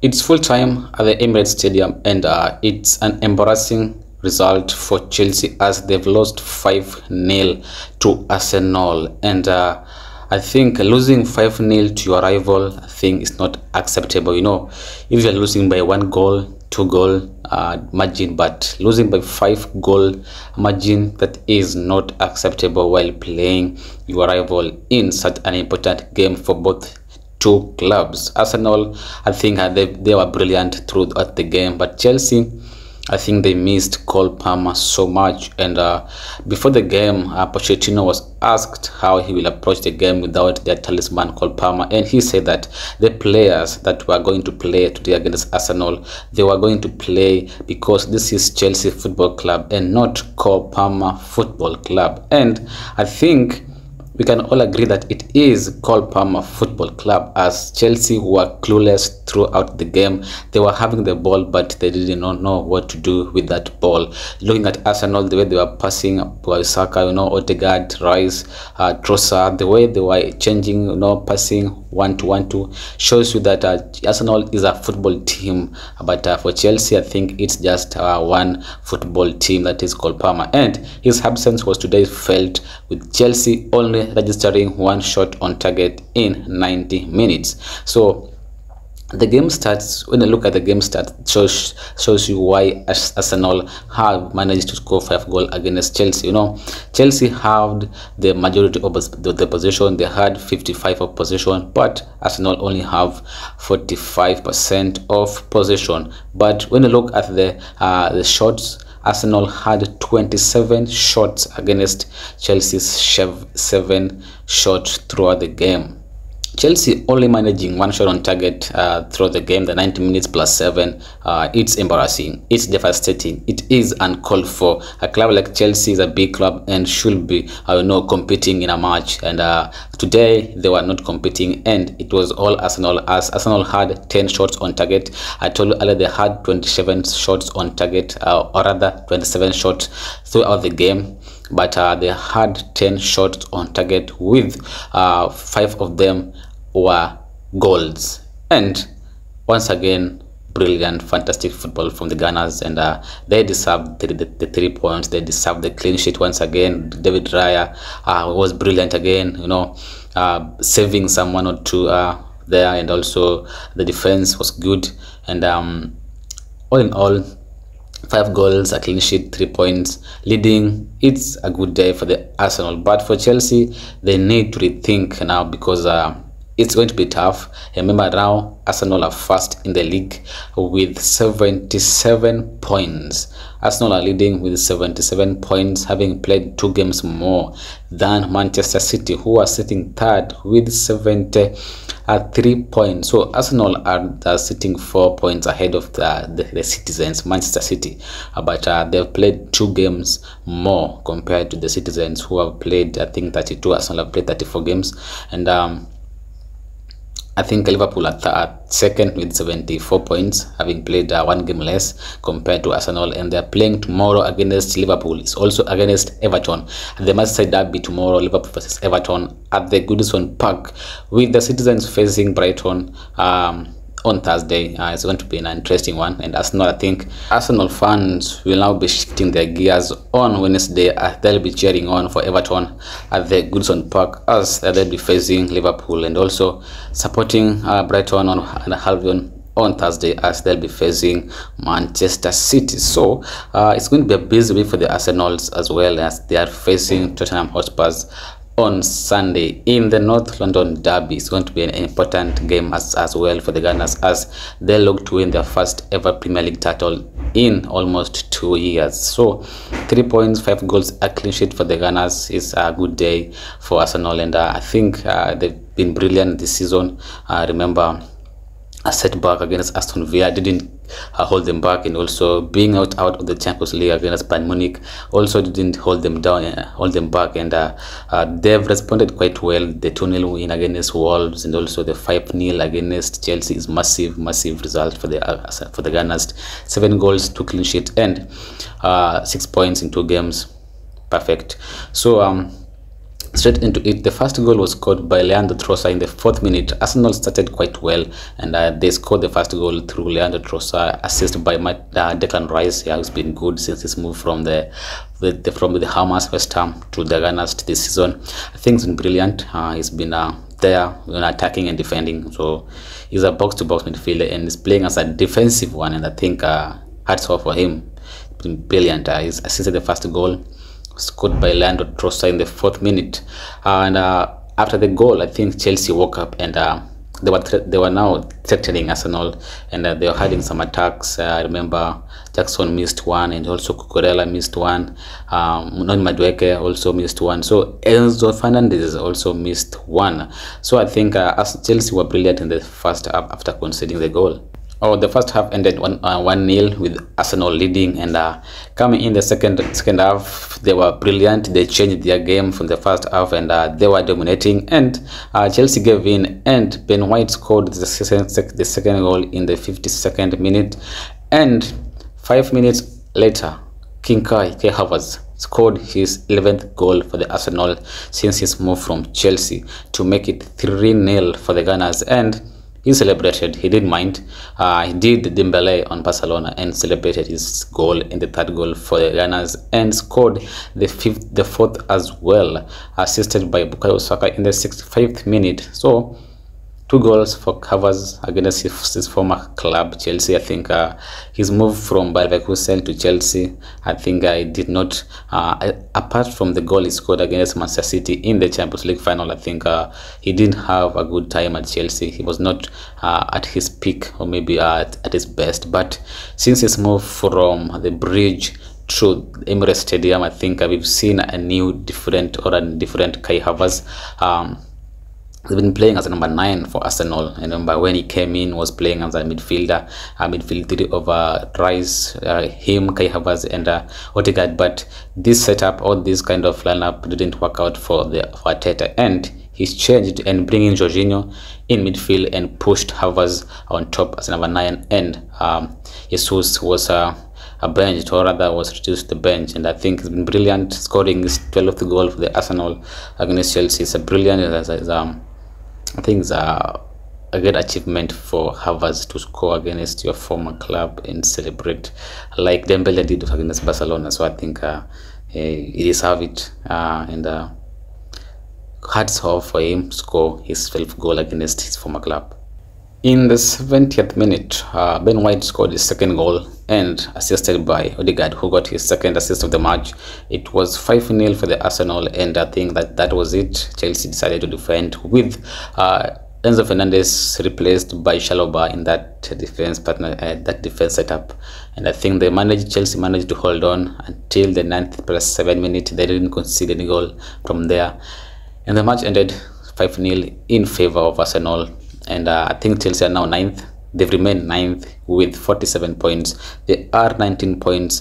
It's full time at the Emirates Stadium, and it's an embarrassing result for Chelsea as they've lost 5-0 to Arsenal. And I think losing 5-0 to your rival, I think is not acceptable. You know, if you're losing by 1 goal, 2 goal margin, but losing by 5 goal margin, that is not acceptable while playing your rival in such an important game for both two clubs. Arsenal, I think they were brilliant throughout the game, but Chelsea, I think they missed Cole Palmer so much. And before the game, Pochettino was asked how he will approach the game without their talisman Cole Palmer, and he said that the players that were going to play today against Arsenal, they were going to play because this is Chelsea Football Club and not Cole Palmer Football Club. And I think we can all agree that it is Cole Palmer Football Club, as Chelsea were clueless throughout the game. They were having the ball, but they did not know what to do with that ball. Looking at Arsenal, the way they were passing, Bukayo Saka, you know, Odegaard, Rice, Trossard, the way they were changing, you know, passing 1-2-1-2, shows you that Arsenal is a football team. But for Chelsea, I think it's just one football team, that is Cole Palmer. And his absence was today felt, with Chelsea only registering one shot on target in 90 minutes. So the game starts, when you look at the game start, shows you why Arsenal have managed to score 5 goals against Chelsea. You know, Chelsea had the majority of the possession. They had 55% of possession, but Arsenal only have 45% of possession. But when you look at the shots, Arsenal had 27 shots against Chelsea's 7 shots throughout the game. Chelsea only managing one shot on target throughout the game, the 90 minutes plus 7. It's embarrassing. It's devastating. It is uncalled for. A club like Chelsea is a big club and should be, you know, competing in a match. And today they were not competing, and it was all Arsenal, as Arsenal had 10 shots on target. I told you earlier they had 27 shots on target, or rather 27 shots throughout the game. But they had 10 shots on target, with 5 of them were goals. And once again, brilliant, fantastic football from the Gunners, and they deserve the 3 points. They deserve the clean sheet once again. David Raya was brilliant again, you know, saving someone or two there, and also the defense was good. And all in all, 5 goals, a clean sheet, 3 points, leading. It's a good day for the Arsenal. But for Chelsea, they need to rethink now, because it's going to be tough. Remember now, Arsenal are first in the league with 77 points. Arsenal are leading with 77 points, having played 2 games more than Manchester City, who are sitting third with 73 points. So Arsenal are sitting 4 points ahead of the citizens, Manchester City. But they've played 2 games more compared to the citizens, who have played, I think, 32. Arsenal have played 34 games. And I think Liverpool are second with 74 points, having played 1 game less compared to Arsenal. And they're playing tomorrow against Liverpool. It's also against Everton. The Merseyside Derby tomorrow, Liverpool versus Everton at the Goodison Park, with the citizens facing Brighton on Thursday. It's going to be an interesting one. And Arsenal, I think Arsenal fans will now be shifting their gears on Wednesday. They'll be cheering on for Everton at the Goodison Park, as they'll be facing Liverpool, and also supporting Brighton and Albion on Thursday, as they'll be facing Manchester City. So it's going to be a busy week for the Arsenals, as well as they are facing Tottenham Hotspurs on Sunday in the North London Derby. It's going to be an important game as well for the Gunners, as they look to win their first ever Premier League title in almost 2 years. So 3 points, 5 goals, a clean sheet for the Gunners is a good day for Arsenal. And I think they've been brilliant this season. Remember, a setback against Aston Villa didn't hold them back, and also being out of the Champions League against Bayern Munich also didn't hold them down, hold them back. And they've responded quite well. The 2-0 win against Wolves, and also the 5-0 against Chelsea is massive result for the Gunners. 7 goals, 2 clean sheets, and 6 points in 2 games. Perfect. So straight into it. The first goal was scored by Leandro Trossard in the 4th minute. Arsenal started quite well, and they scored the first goal through Leandro Trossard, assisted by Declan Rice, who's been good since his move from the Hammers West Ham to the Gunners this season. I think he's been brilliant. He's been there when attacking and defending, so he's a box-to-box midfielder and he's playing as a defensive one, and I think hats off for him. He's been brilliant. He's assisted the first goal, scored by Leandro Trossard in the 4th minute, and after the goal, I think Chelsea woke up, and they were now threatening Arsenal, and they were having some attacks. I remember Jackson missed one, and also Kukorella missed one. Nonny Madueke also missed one. So Enzo Fernandez also missed one. So I think Chelsea were brilliant in the first half after conceding the goal. The first half ended 1-0 with Arsenal leading, and coming in the second half, they were brilliant. They changed their game from the first half, and they were dominating, and Chelsea gave in, and Ben White scored the second goal in the 52nd minute, and 5 minutes later, Kai Havertz scored his 11th goal for the Arsenal since his move from Chelsea to make it 3-0 for the Gunners, and he celebrated. He didn't mind. He did Dembélé on Barcelona and celebrated his goal in the 3rd goal for the Gunners, and scored the 4th as well, assisted by Bukayo Saka in the 65th minute. So 2 goals for Havertz against his former club Chelsea. I think his move from Bayer Leverkusen to Chelsea, I think I did not, apart from the goal he scored against Manchester City in the Champions League final, I think he didn't have a good time at Chelsea. He was not at his peak, or maybe at his best. But since his move from the bridge to Emirates Stadium, I think we've seen a different Kai Havertz. He's been playing as a number 9 for Arsenal. I remember when he came in, was playing as a midfielder, midfield three over Rice, him, Kai Havertz, and Odegaard. But this setup or this kind of lineup didn't work out for Arteta, and he's changed and bringing Jorginho in midfield and pushed Havertz on top as a number 9, and Jesus was a bench, or rather was reduced to the bench, and I think it's been brilliant, scoring his 12th goal for the Arsenal against Chelsea. It's a brilliant, I think it's a great achievement for Havertz to score against your former club and celebrate like Dembélé did against Barcelona. So I think he deserves it, and hats off for him to score his 12th goal against his former club. In the 70th minute, Ben White scored his 2nd goal and assisted by Odegaard, who got his 2nd assist of the match. It was 5-0 for the Arsenal, and I think that was it. Chelsea decided to defend with Enzo Fernandez replaced by Shalobah in that defense partner, that defense setup, and I think they managed. Chelsea managed to hold on until the 90th + 7th minute. They didn't concede any goal from there, and the match ended 5-0 in favor of Arsenal. And I think Chelsea are now 9th. They've remained 9th with 47 points. They are 19 points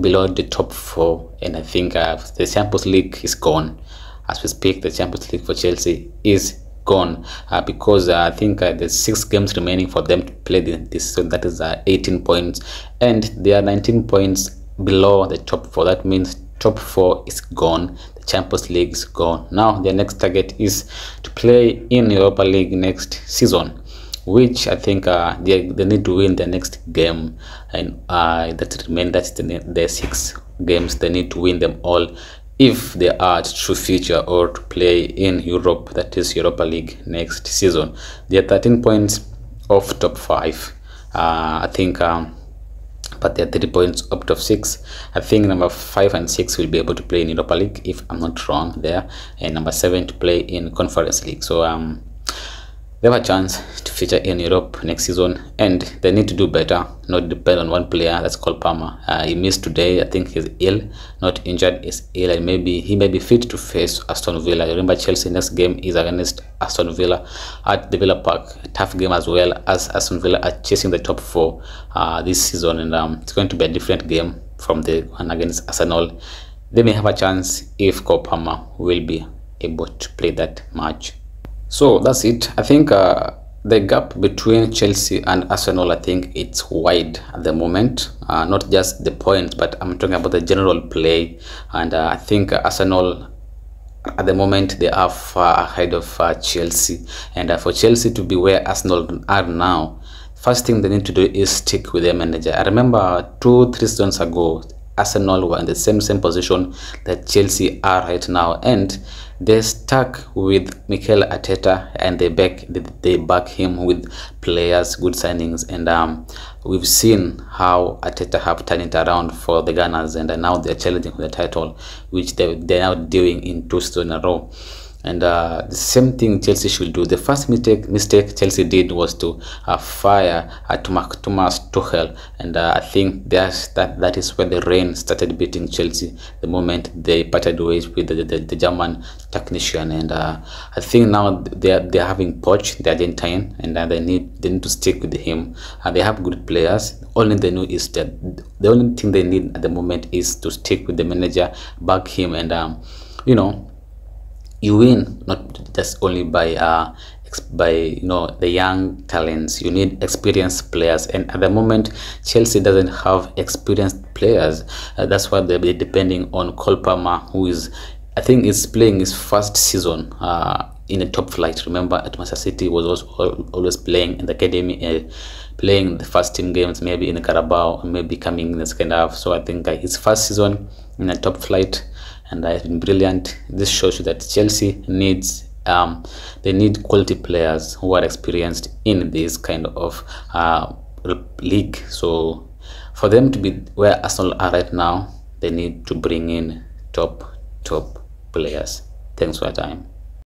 below the top 4. And I think the Champions League is gone. As we speak, the Champions League for Chelsea is gone, because I think there's 6 games remaining for them to play this season. That is 18 points. And they are 19 points below the top 4. That means top 4 is gone. The Champions League is gone. Now their next target is to play in Europa League next season, which I think they need to win their next game, and that remains, that's the 6 games. They need to win them all if they are to feature or to play in Europe, that is Europa League next season. They are 13 points off top 5. I think but there are 3 points up to 6. I think number 5 and 6 will be able to play in Europa League, if I'm not wrong there, and number 7 to play in Conference League. So they have a chance to feature in Europe next season, and they need to do better, not depend on one player. That's Cole Palmer. He missed today. I think he's ill, not injured, is ill, and maybe he may be fit to face Aston Villa. Remember, Chelsea next game is against Aston Villa at the Villa Park. A tough game as well, as Aston Villa are chasing the top 4 this season, and it's going to be a different game from the one against Arsenal. They may have a chance if Cole Palmer will be able to play that match. So that's it. I think the gap between Chelsea and Arsenal, I think it's wide at the moment. Not just the points, but I'm talking about the general play. And I think Arsenal at the moment they are far ahead of Chelsea, and for Chelsea to be where Arsenal are now, first thing they need to do is stick with their manager. I remember 2-3 seasons ago, Arsenal were in the same position that Chelsea are right now, and they stuck with Mikel Arteta, and they back him with players, good signings, and we've seen how Arteta have turned it around for the Gunners, and now they're challenging for the title, which they're now doing in 2 seasons in a row. And the same thing Chelsea should do. The first mistake Chelsea did was to fire Thomas Tuchel, and I think that is where the rain started beating Chelsea the moment they parted ways with the German technician. And I think now they're having Poch, the Argentine, and they need to stick with him. They have good players. The only thing they need at the moment is to stick with the manager, back him, and you know, you win not just only by the young talents. You need experienced players, and at the moment Chelsea doesn't have experienced players. That's why they'll be depending on Cole Palmer, who is, I think, is playing his first season in a top flight. Remember, at Manchester City was also always playing in the academy, playing the first team games, maybe in the Carabao, maybe coming in the second half. So I think his first season in a top flight, and has been brilliant. This shows you that Chelsea needs they need quality players who are experienced in this kind of league. So for them to be where Arsenal are right now, they need to bring in top players. Thanks for your time.